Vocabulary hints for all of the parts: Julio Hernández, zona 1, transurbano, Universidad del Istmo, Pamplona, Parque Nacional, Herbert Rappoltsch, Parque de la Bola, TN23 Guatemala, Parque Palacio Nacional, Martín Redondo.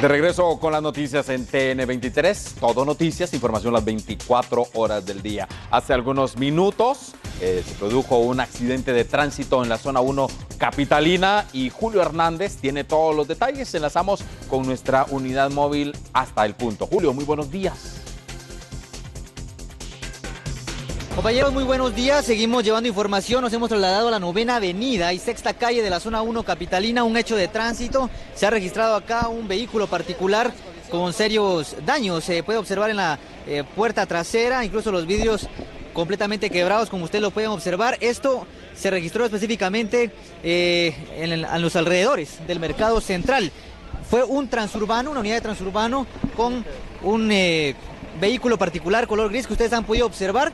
De regreso con las noticias en TN23, todo noticias, información las 24 horas del día. Hace algunos minutos se produjo un accidente de tránsito en la zona 1 capitalina y Julio Hernández tiene todos los detalles. Enlazamos con nuestra unidad móvil hasta el punto. Julio, muy buenos días. Compañeros, muy buenos días. Seguimos llevando información. Nos hemos trasladado a la 9ª avenida y 6ª calle de la zona 1 capitalina. Un hecho de tránsito. Se ha registrado acá un vehículo particular con serios daños. Se puede observar en la puerta trasera, incluso los vidrios completamente quebrados, como ustedes lo pueden observar. Esto se registró específicamente en los alrededores del mercado central. Fue un transurbano, una unidad de transurbano con un vehículo particular color gris que ustedes han podido observar.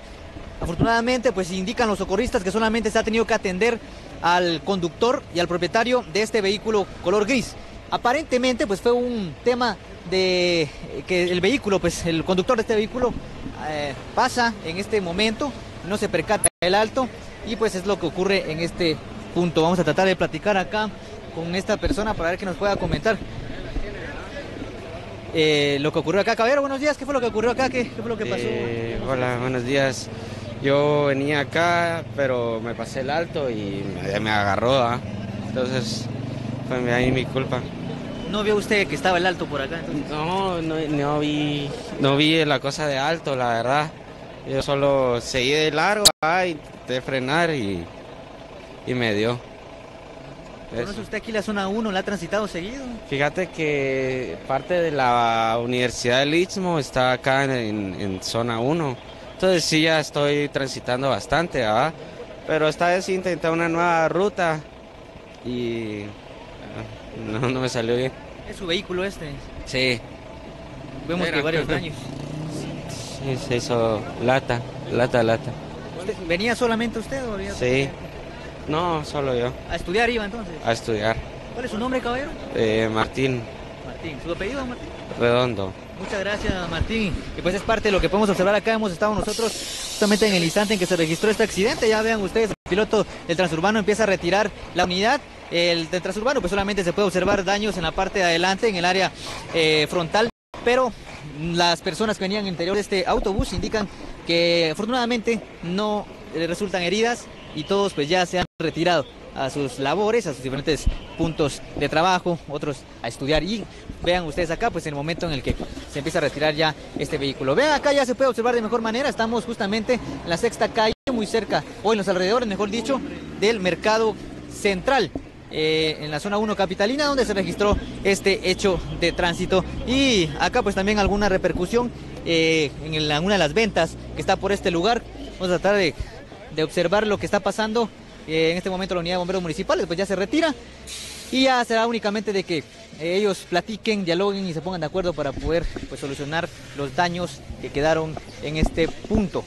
Afortunadamente, pues indican los socorristas que solamente se ha tenido que atender al conductor y al propietario de este vehículo color gris. Aparentemente, pues fue un tema de que el vehículo, pues el conductor de este vehículo pasa en este momento, no se percata del alto y pues es lo que ocurre en este punto. Vamos a tratar de platicar acá con esta persona para ver que nos pueda comentar lo que ocurrió acá. Caballero, buenos días. ¿Qué fue lo que ocurrió acá? ¿Qué fue lo que pasó? Hola, buenos días. Yo venía acá, pero me pasé el alto y me agarró, ¿eh? Entonces fue ahí mi culpa. ¿No vio usted que estaba el alto por acá? Entonces? No vi la cosa de alto, la verdad. Yo solo seguí de largo, ¿eh? Intenté frenar y me dio. ¿Conoce usted aquí la zona 1? ¿La ha transitado seguido? Fíjate que parte de la Universidad del Istmo está acá en zona 1. Entonces sí, ya estoy transitando bastante, ¿verdad? Pero esta vez intenté una nueva ruta y no me salió bien. ¿Es su vehículo este? Sí. Vemos que varios daños. Sí, se hizo lata. ¿Venía solamente usted o había...? Sí. No, solo yo. ¿A estudiar iba entonces? A estudiar. ¿Cuál es su nombre, caballero? Martín. Martín. ¿Su apellido, Martín? Redondo. Muchas gracias, Martín. Y pues es parte de lo que podemos observar acá. Hemos estado nosotros justamente en el instante en que se registró este accidente. Ya vean ustedes, el piloto del transurbano empieza a retirar la unidad. El del transurbano pues solamente se puede observar daños en la parte de adelante, en el área frontal. Pero las personas que venían interior de este autobús indican que afortunadamente no resultan heridas y todos pues ya se han retirado a sus labores, a sus diferentes puntos de trabajo, otros a estudiar. Y vean ustedes acá, pues en el momento en el que se empieza a retirar ya este vehículo. Vean acá, ya se puede observar de mejor manera. Estamos justamente en la 6ª calle, muy cerca, o en los alrededores, mejor dicho, del mercado central, en la zona 1 capitalina, donde se registró este hecho de tránsito. Y acá pues también alguna repercusión en alguna de las ventas que está por este lugar. Vamos a tratar de observar lo que está pasando. En este momento la unidad de bomberos municipales pues ya se retira y ya será únicamente de que ellos platiquen, dialoguen y se pongan de acuerdo para poder pues solucionar los daños que quedaron en este punto.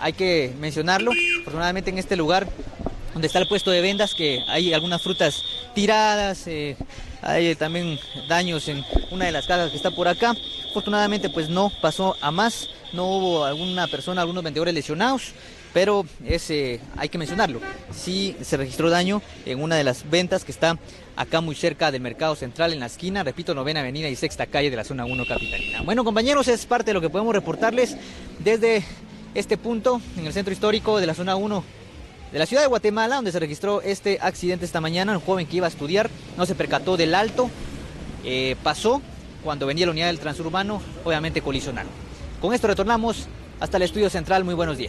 Hay que mencionarlo, afortunadamente en este lugar donde está el puesto de vendas que hay algunas frutas tiradas, hay también daños en una de las casas que está por acá. Afortunadamente pues no pasó a más, no hubo alguna persona, algunos vendedores lesionados. Pero hay que mencionarlo, sí se registró daño en una de las ventas que está acá muy cerca del mercado central en la esquina, repito, 9ª avenida y 6ª calle de la zona 1 capitalina. Bueno, compañeros, es parte de lo que podemos reportarles desde este punto en el centro histórico de la zona 1 de la ciudad de Guatemala, donde se registró este accidente esta mañana. Un joven que iba a estudiar no se percató del alto, pasó cuando venía la unidad del transurbano, obviamente colisionaron. Con esto retornamos hasta el estudio central, muy buenos días.